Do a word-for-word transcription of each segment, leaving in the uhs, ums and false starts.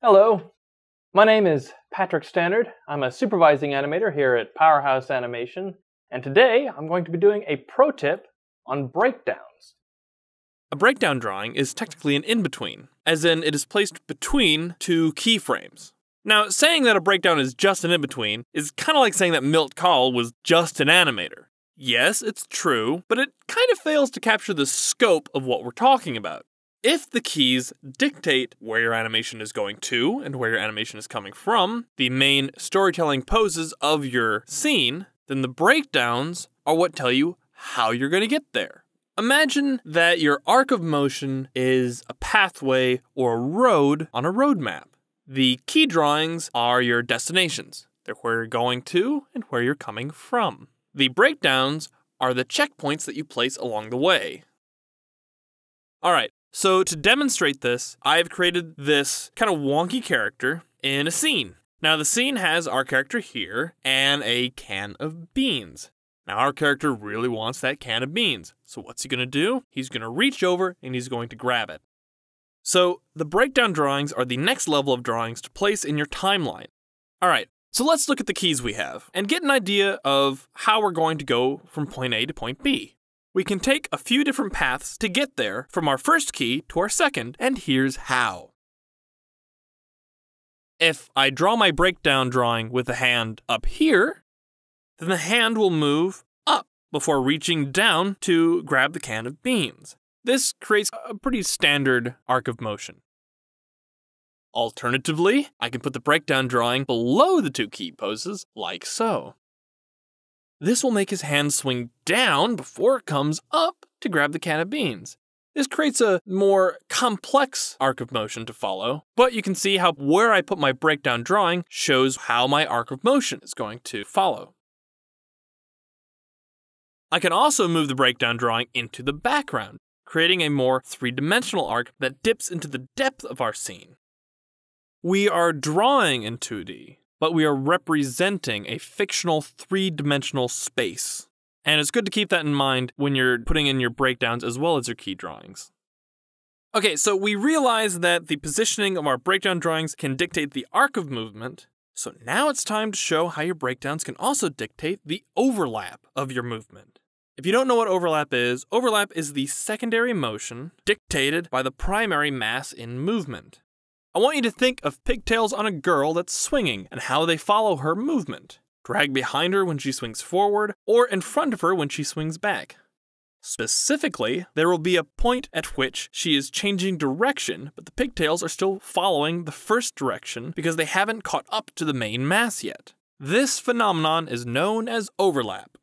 Hello, my name is Patrick Stannard. I'm a supervising animator here at Powerhouse Animation, and today I'm going to be doing a pro tip on breakdowns. A breakdown drawing is technically an in-between, as in it is placed between two keyframes. Now, saying that a breakdown is just an in-between is kind of like saying that Milt Kahl was just an animator. Yes, it's true, but it kind of fails to capture the scope of what we're talking about. If the keys dictate where your animation is going to and where your animation is coming from, the main storytelling poses of your scene, then the breakdowns are what tell you how you're going to get there. Imagine that your arc of motion is a pathway or a road on a road map. The key drawings are your destinations. They're where you're going to and where you're coming from. The breakdowns are the checkpoints that you place along the way. All right, so to demonstrate this, I've created this kind of wonky character in a scene. Now the scene has our character here and a can of beans. Now our character really wants that can of beans. So what's he gonna do? He's gonna reach over and he's going to grab it. So the breakdown drawings are the next level of drawings to place in your timeline. All right. So let's look at the keys we have and get an idea of how we're going to go from point A to point B. We can take a few different paths to get there from our first key to our second, and here's how. If I draw my breakdown drawing with the hand up here, then the hand will move up before reaching down to grab the can of beans. This creates a pretty standard arc of motion. Alternatively, I can put the breakdown drawing below the two key poses, like so. This will make his hand swing down before it comes up to grab the can of beans. This creates a more complex arc of motion to follow, but you can see how where I put my breakdown drawing shows how my arc of motion is going to follow. I can also move the breakdown drawing into the background, creating a more three-dimensional arc that dips into the depth of our scene. We are drawing in two D, but we are representing a fictional three-dimensional space. And it's good to keep that in mind when you're putting in your breakdowns as well as your key drawings. Okay, so we realize that the positioning of our breakdown drawings can dictate the arc of movement, so now it's time to show how your breakdowns can also dictate the overlap of your movement. If you don't know what overlap is, overlap is the secondary motion dictated by the primary mass in movement. I want you to think of pigtails on a girl that's swinging and how they follow her movement. Drag behind her when she swings forward, or in front of her when she swings back. Specifically, there will be a point at which she is changing direction, but the pigtails are still following the first direction because they haven't caught up to the main mass yet. This phenomenon is known as overlap.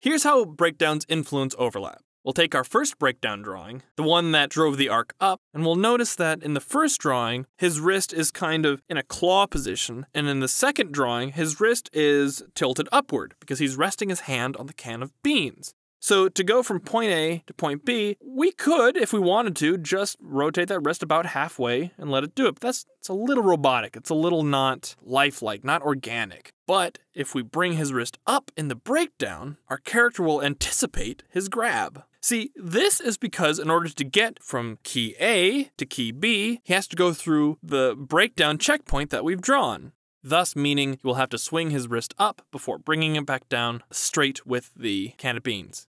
Here's how breakdowns influence overlap. We'll take our first breakdown drawing, the one that drove the arc up, and we'll notice that in the first drawing, his wrist is kind of in a claw position, and in the second drawing, his wrist is tilted upward because he's resting his hand on the can of beans. So to go from point A to point B, we could, if we wanted to, just rotate that wrist about halfway and let it do it. But that's it's a little robotic. It's a little not lifelike, not organic. But if we bring his wrist up in the breakdown, our character will anticipate his grab. See, this is because in order to get from key A to key B, he has to go through the breakdown checkpoint that we've drawn, thus meaning he will have to swing his wrist up before bringing it back down straight with the can of beans.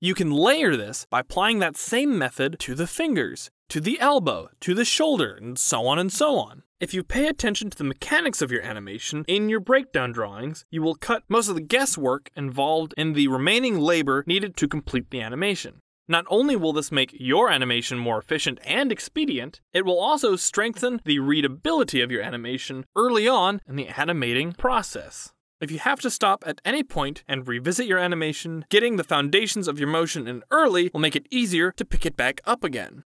You can layer this by applying that same method to the fingers, to the elbow, to the shoulder, and so on and so on. If you pay attention to the mechanics of your animation in your breakdown drawings, you will cut most of the guesswork involved in the remaining labor needed to complete the animation. Not only will this make your animation more efficient and expedient, it will also strengthen the readability of your animation early on in the animating process. If you have to stop at any point and revisit your animation, getting the foundations of your motion in early will make it easier to pick it back up again.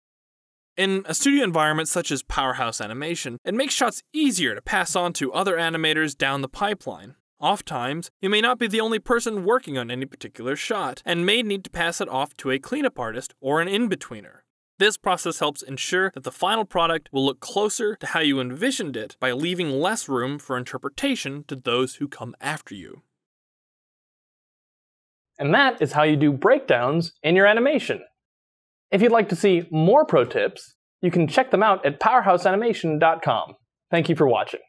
In a studio environment such as Powerhouse Animation, it makes shots easier to pass on to other animators down the pipeline. Oftentimes, you may not be the only person working on any particular shot, and may need to pass it off to a cleanup artist or an in-betweener. This process helps ensure that the final product will look closer to how you envisioned it by leaving less room for interpretation to those who come after you. And that is how you do breakdowns in your animation. If you'd like to see more pro tips, You can check them out at powerhouse animation dot com. Thank you for watching.